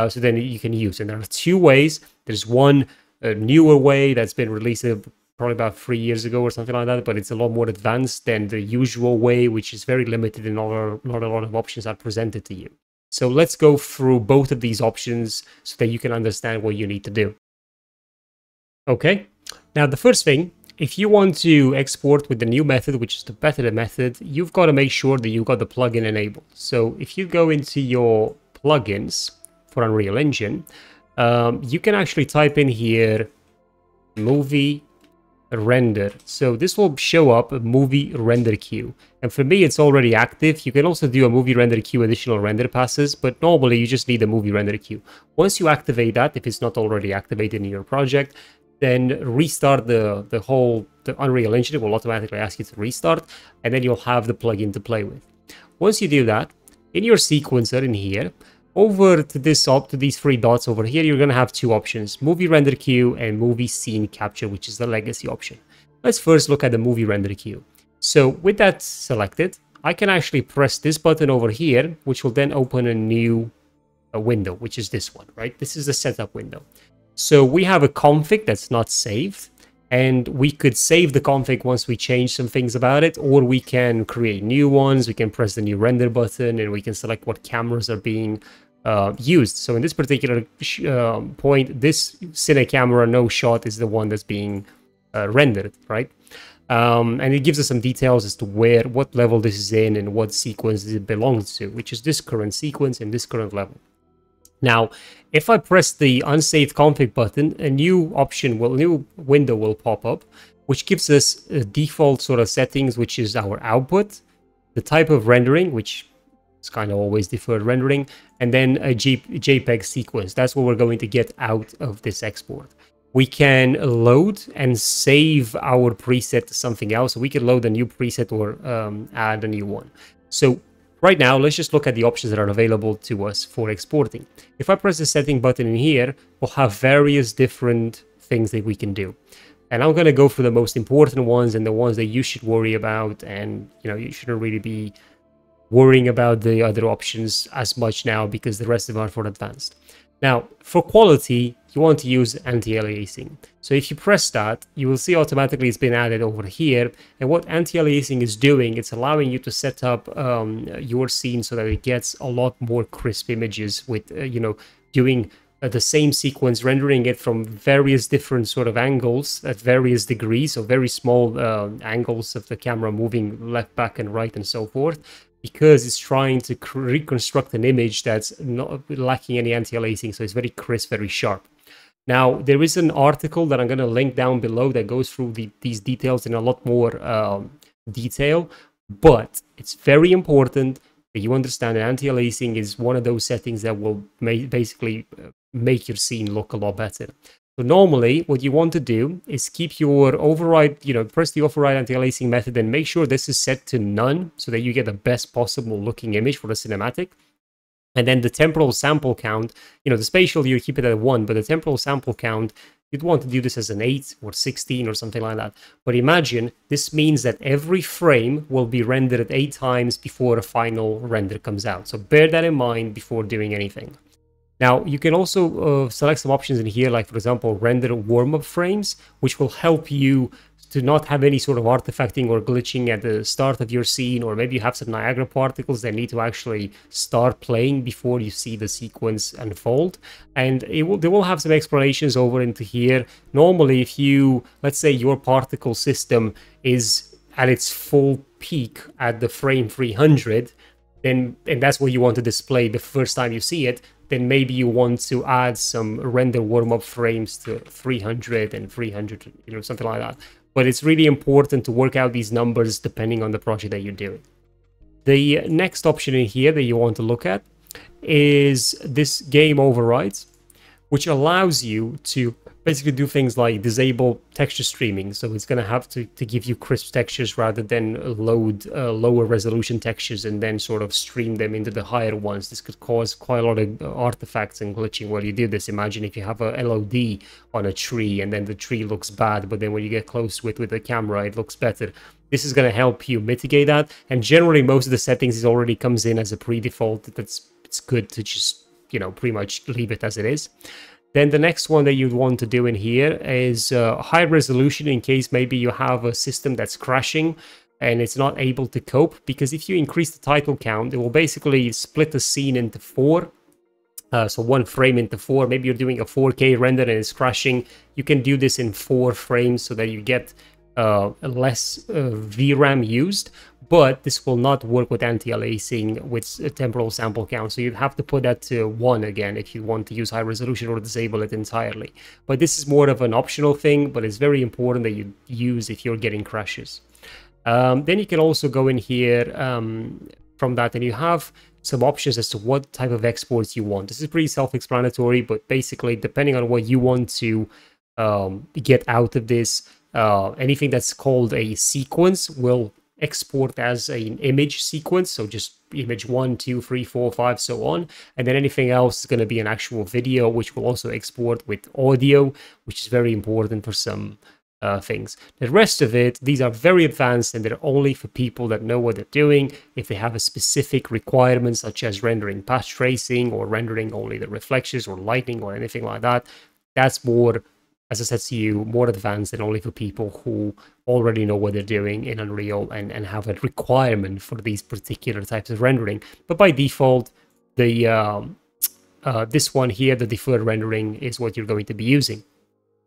so then you can use it. And there are two ways. There's one newer way that's been released probably about 3 years ago or something like that, but it's a lot more advanced than the usual way, which is very limited and not a lot of options are presented to you. So let's go through both of these options so that you can understand what you need to do. Okay, now the first thing, if you want to export with the new method, which is the better method, you've got to make sure that you've got the plugin enabled. So if you go into your plugins for Unreal Engine, you can actually type in here movie render. So this will show up a movie render queue, and for me it's already active. You can also do a movie render queue additional render passes, but normally you just need a movie render queue. Once you activate that, if it's not already activated in your project, then restart the Unreal Engine. It will automatically ask you to restart, and then you'll have the plugin to play with. Once you do that, in your sequencer in here, over to this to these three dots over here, you're going to have two options, movie render queue and movie scene capture, which is the legacy option. Let's first look at the movie render queue. So with that selected, I can actually press this button over here, which will then open a new window, which is this one, right? This is the setup window. So we have a config that's not saved, and we could save the config once we change some things about it, or we can create new ones. We can press the new render button and we can select what cameras are being used. So in this particular point, this cine camera no shot is the one that's being rendered, right? And it gives us some details as to what level this is in and what sequence it belongs to, which is this current sequence and this current level. Now, if I press the unsaved config button, a new option, new window will pop up, which gives us a default sort of settings, which is our output, the type of rendering, which is kind of always deferred rendering, and then a JPEG sequence. That's what we're going to get out of this export. We can load and save our preset to something else. So we can load a new preset or add a new one. So right now, let's just look at the options that are available to us for exporting. If I press the setting button in here, we'll have various different things that we can do. And I'm going to go for the most important ones and the ones that you should worry about. And, you know, you shouldn't really be worrying about the other options as much now because the rest of them are for advanced. Now, for quality, you want to use anti-aliasing. So if you press that, you will see automatically it's been added over here. And what anti-aliasing is doing, it's allowing you to set up your scene so that it gets a lot more crisp images with, you know, doing the same sequence, rendering it from various different sort of angles at various degrees, so very small angles of the camera moving left, back, and right, and so forth, because it's trying to reconstruct an image that's not lacking any anti-aliasing, so it's very crisp, very sharp. Now, there is an article that I'm going to link down below that goes through these details in a lot more detail, but it's very important that you understand that anti-aliasing is one of those settings that will basically make your scene look a lot better. So normally, what you want to do is keep your override, you know, press the override anti-aliasing method and make sure this is set to none so that you get the best possible looking image for the cinematic. And then the temporal sample count, you know, the spatial, you keep it at 1, but the temporal sample count, you'd want to do this as an 8 or 16 or something like that. But imagine this means that every frame will be rendered 8 times before a final render comes out. So bear that in mind before doing anything. Now, you can also select some options in here, like, for example, render warm-up frames, which will help you to not have any sort of artifacting or glitching at the start of your scene, or maybe you have some Niagara particles that need to actually start playing before you see the sequence unfold. And they will have some explanations over into here. Normally, if you, let's say your particle system is at its full peak at the frame 300, then, and that's what you want to display the first time you see it, then maybe you want to add some render warm-up frames to 300 and 300, you know, something like that. But it's really important to work out these numbers depending on the project that you're doing. The next option in here that you want to look at is this game overrides, which allows you to basically do things like disable texture streaming. So it's going to have to give you crisp textures rather than load lower resolution textures and then sort of stream them into the higher ones. This could cause quite a lot of artifacts and glitching while you do this. Imagine if you have a LOD on a tree and then the tree looks bad, but then when you get close to it with the camera, it looks better. This is going to help you mitigate that. And generally, most of the settings is already comes in as a pre-default. It's good to just, you know, pretty much leave it as it is. Then the next one that you'd want to do in here is high resolution, in case maybe you have a system that's crashing and it's not able to cope, because if you increase the title count, it will basically split the scene into four. So one frame into four. Maybe you're doing a 4K render and it's crashing. You can do this in 4 frames so that you get less VRAM used, but this will not work with anti-aliasing with temporal sample count, so you'd have to put that to 1 again if you want to use high resolution or disable it entirely. But this is more of an optional thing, but it's very important that you use if you're getting crashes. Then you can also go in here from that, and you have some options as to what type of exports you want. This is pretty self-explanatory, but basically depending on what you want to get out of this, anything that's called a sequence will export as an image sequence, so just image 1, 2, 3, 4, 5, so on. And then anything else is going to be an actual video, which will also export with audio, which is very important for some things. The rest of it, these are very advanced, and they're only for people that know what they're doing. If they have a specific requirement, such as rendering path tracing or rendering only the reflections or lighting or anything like that, that's more, as I said to you, more advanced and only for people who already know what they're doing in Unreal and have a requirement for these particular types of rendering. But by default, the this one here, the deferred rendering, is what you're going to be using.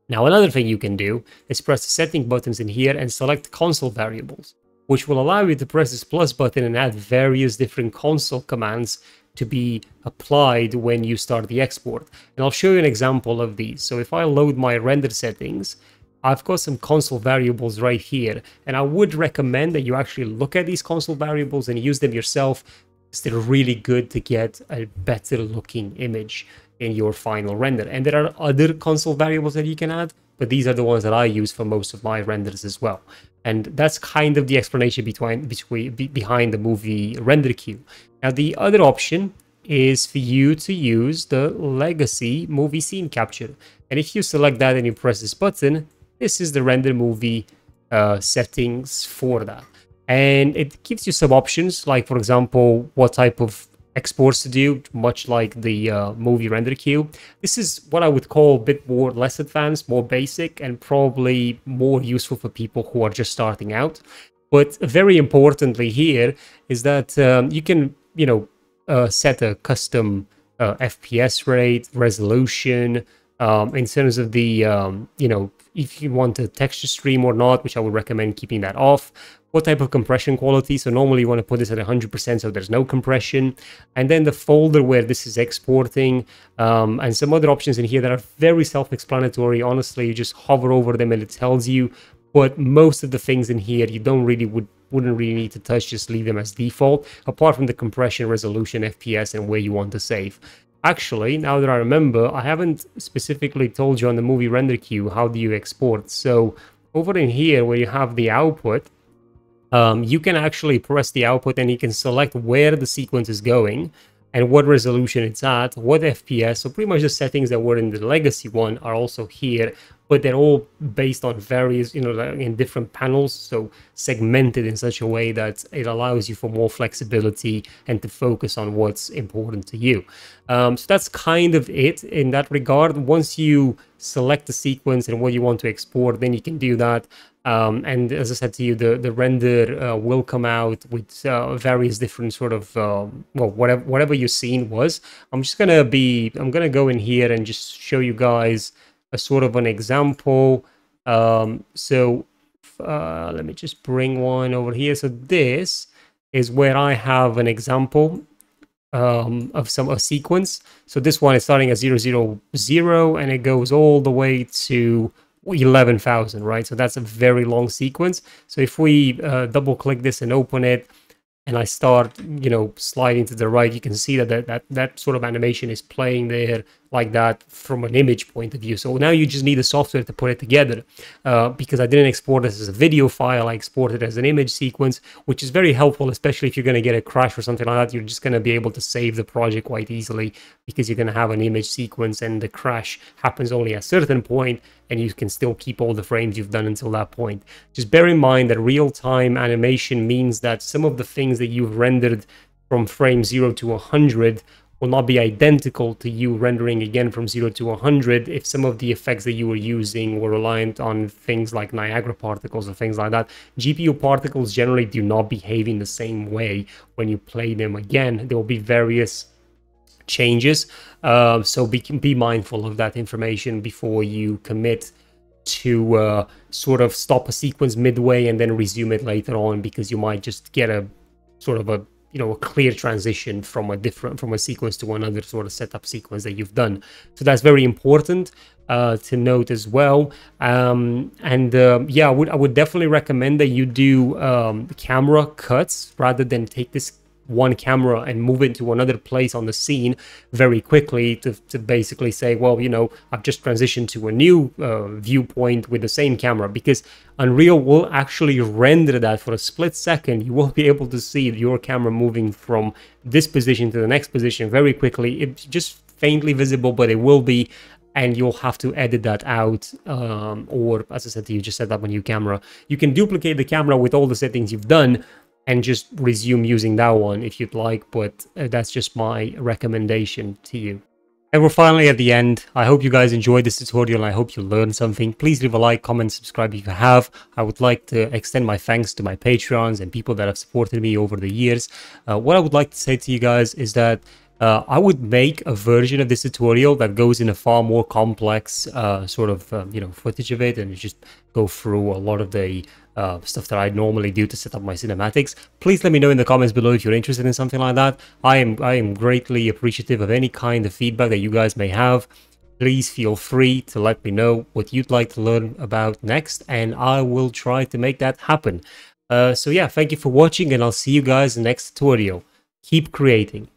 Now, another thing you can do is press the setting buttons in here and select console variables, which will allow you to press this plus button and add various different console commands to be applied when you start the export. And I'll show you an example of these. So if I load my render settings, I've got some console variables right here. And I would recommend that you actually look at these console variables and use them yourself, because they're really good to get a better looking image in your final render. And there are other console variables that you can add, but these are the ones that I use for most of my renders as well. And that's kind of the explanation behind the movie render queue. Now, the other option is for you to use the legacy movie scene capture. And if you select that and you press this button, this is the render movie settings for that. And it gives you some options, like, for example, what type of exports to do, much like the movie render queue. This is what I would call a bit more less advanced, more basic, and probably more useful for people who are just starting out. But very importantly here is that you can, you know, set a custom FPS rate, resolution, in terms of the, you know, if you want a texture stream or not, which I would recommend keeping that off. What type of compression quality? So normally you want to put this at 100%, so there's no compression. And then the folder where this is exporting, and some other options in here that are very self-explanatory. Honestly, you just hover over them and it tells you. But most of the things in here you don't really wouldn't really need to touch. Just leave them as default, apart from the compression, resolution, FPS, and where you want to save. Actually, now that I remember, I haven't specifically told you on the movie render queue how do you export. So over in here where you have the output, you can actually press the output and you can select where the sequence is going and what resolution it's at, what FPS. So pretty much the settings that were in the legacy one are also here, but they're all based on various, you know, in different panels, so segmented in such a way that it allows you for more flexibility and to focus on what's important to you. So that's kind of it in that regard. Once you select the sequence and what you want to export, then you can do that. And as I said to you, the render will come out with various different sort of, well, whatever your scene was. I'm going to go in here and just show you guys a sort of an example. So let me just bring one over here. So this is where I have an example of a sequence. So this one is starting at 000 and it goes all the way to 11,000, right? So that's a very long sequence. So if we double click this and open it, and I start, you know, sliding to the right, you can see that that sort of animation is playing there like that from an image point of view. So now you just need the software to put it together, because I didn't export this as a video file. I exported it as an image sequence, which is very helpful, especially if you're going to get a crash or something like that. You're just going to be able to save the project quite easily because you're going to have an image sequence and the crash happens only at a certain point, and you can still keep all the frames you've done until that point. Just bear in mind that real-time animation means that some of the things that you've rendered from frame 0 to 100 will not be identical to you rendering again from 0 to 100 if some of the effects that you were using were reliant on things like Niagara particles or things like that. GPU particles generally do not behave in the same way when you play them again. There will be various changes, so be mindful of that information before you commit to sort of stop a sequence midway and then resume it later on, because you might just get a sort of a, you know, a clear transition from a sequence to another sort of setup sequence that you've done. So that's very important to note as well. Yeah, I would definitely recommend that you do camera cuts rather than take this one camera and move it to another place on the scene very quickly to basically say, well, you know, I've just transitioned to a new viewpoint with the same camera, because Unreal will actually render that for a split second. You will be able to see your camera moving from this position to the next position very quickly. It's just faintly visible, but it will be, and you'll have to edit that out, or as I said to you, just set up a new camera. You can duplicate the camera with all the settings you've done and just resume using that one if you'd like, but that's just my recommendation to you. And we're finally at the end. I hope you guys enjoyed this tutorial. I hope you learned something. Please leave a like, comment, subscribe if you have. I would like to extend my thanks to my Patreons and people that have supported me over the years. What I would like to say to you guys is that I would make a version of this tutorial that goes in a far more complex sort of, you know, footage of it, and just go through a lot of the stuff that I normally do to set up my cinematics. Please let me know in the comments below if you're interested in something like that. I am greatly appreciative of any kind of feedback that you guys may have. Please feel free to let me know what you'd like to learn about next, and I will try to make that happen. So yeah, thank you for watching, and I'll see you guys in the next tutorial. Keep creating.